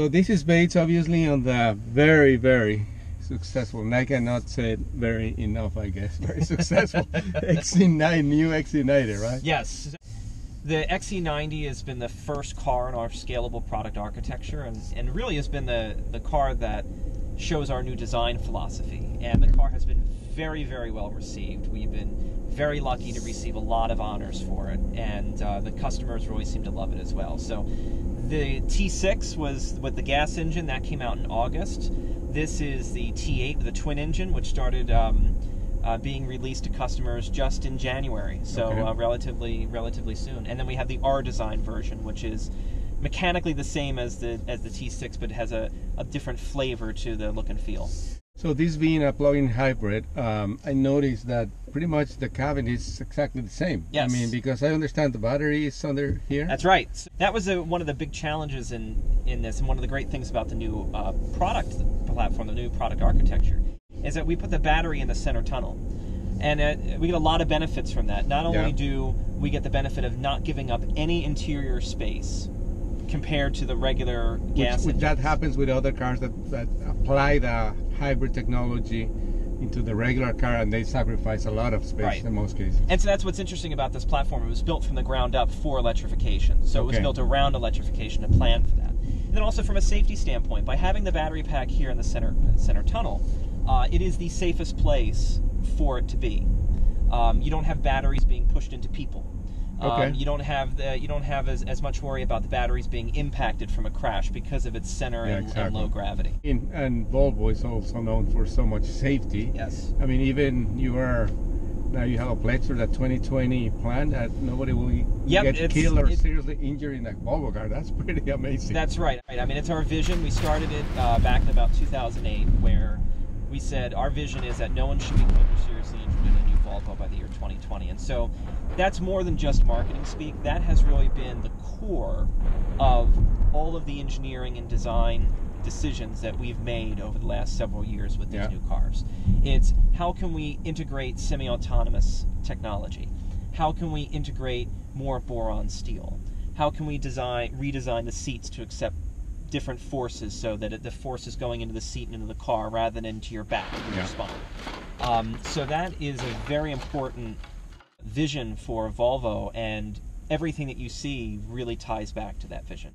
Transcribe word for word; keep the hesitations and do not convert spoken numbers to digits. So this is based obviously on the very, very successful, and I cannot say it very enough, I guess, very successful X C ninety, new X C ninety, right? Yes. The X C ninety has been the first car in our scalable product architecture, and, and really has been the, the car that shows our new design philosophy. And the car has been very, very well received. We've been very lucky to receive a lot of honors for it, and uh, the customers really seem to love it as well. So the T six was with the gas engine, that came out in August. This is the T eight, the twin engine, which started um, Uh, being released to customers just in January, so okay. uh, relatively relatively soon. And then we have the R design version, which is mechanically the same as the as the T six, but has a, a different flavor to the look and feel. So this being a plug-in hybrid, um, I noticed that pretty much the cabin is exactly the same. Yes. I mean, because I understand the battery is under here. That's right. So that was a, one of the big challenges in in this, and one of the great things about the new uh, product platform, the new product architecture, is that we put the battery in the center tunnel. And uh, we get a lot of benefits from that. Not only yeah. do we get the benefit of not giving up any interior space compared to the regular gas engine. That happens with other cars that, that apply the hybrid technology into the regular car, and they sacrifice a lot of space right. in most cases. And so that's what's interesting about this platform. It was built from the ground up for electrification. So okay. it was built around electrification to plan for that. And then also from a safety standpoint, by having the battery pack here in the center, center tunnel, Uh, it is the safest place for it to be. Um, you don't have batteries being pushed into people. Um, okay. You don't have the, you don't have as, as much worry about the batteries being impacted from a crash because of its center yeah, and, exactly. and low gravity. In, and Volvo is also known for so much safety. Yes. I mean, even you are now you have a pledge for that twenty twenty plan that nobody will yep, get killed or seriously injured in that Volvo car. That's pretty amazing. That's right. I mean, it's our vision. We started it uh, back in about two thousand eight, where we said our vision is that no one should be killed or seriously injured in a new Volvo by the year twenty twenty. And so that's more than just marketing speak. That has really been the core of all of the engineering and design decisions that we've made over the last several years with these yeah. new cars. It's how can we integrate semi-autonomous technology? How can we integrate more boron steel? How can we design, redesign the seats to accept different forces so that it, the force is going into the seat and into the car rather than into your back and yeah. your spine. Um, so that is a very important vision for Volvo, and everything that you see really ties back to that vision.